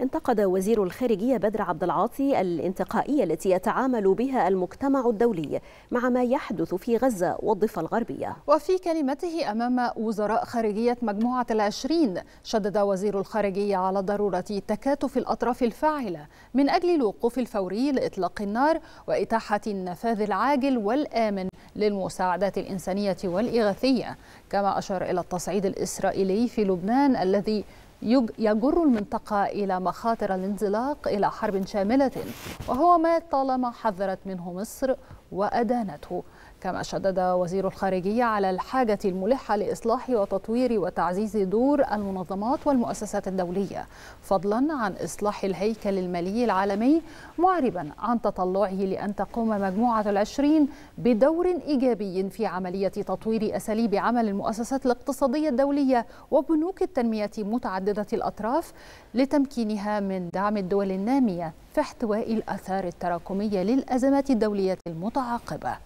انتقد وزير الخارجية بدر عبد العاطي الانتقائية التي يتعامل بها المجتمع الدولي مع ما يحدث في غزة والضفة الغربية. وفي كلمته أمام وزراء خارجية مجموعة العشرين، شدد وزير الخارجية على ضرورة تكاتف الأطراف الفاعلة من أجل الوقوف الفوري لإطلاق النار وإتاحة النفاذ العاجل والآمن للمساعدات الإنسانية والإغاثية، كما أشار إلى التصعيد الإسرائيلي في لبنان الذي يجر المنطقة إلى مخاطر الانزلاق إلى حرب شاملة، وهو ما طالما حذرت منه مصر وأدانته. كما شدد وزير الخارجية على الحاجة الملحة لإصلاح وتطوير وتعزيز دور المنظمات والمؤسسات الدولية، فضلا عن إصلاح الهيكل المالي العالمي، معربا عن تطلعه لأن تقوم مجموعة العشرين بدور إيجابي في عملية تطوير أساليب عمل المؤسسات الاقتصادية الدولية وبنوك التنمية متعددة الأطراف لتمكينها من دعم الدول النامية في احتواء الآثار التراكمية للأزمات الدولية المتعاقبة.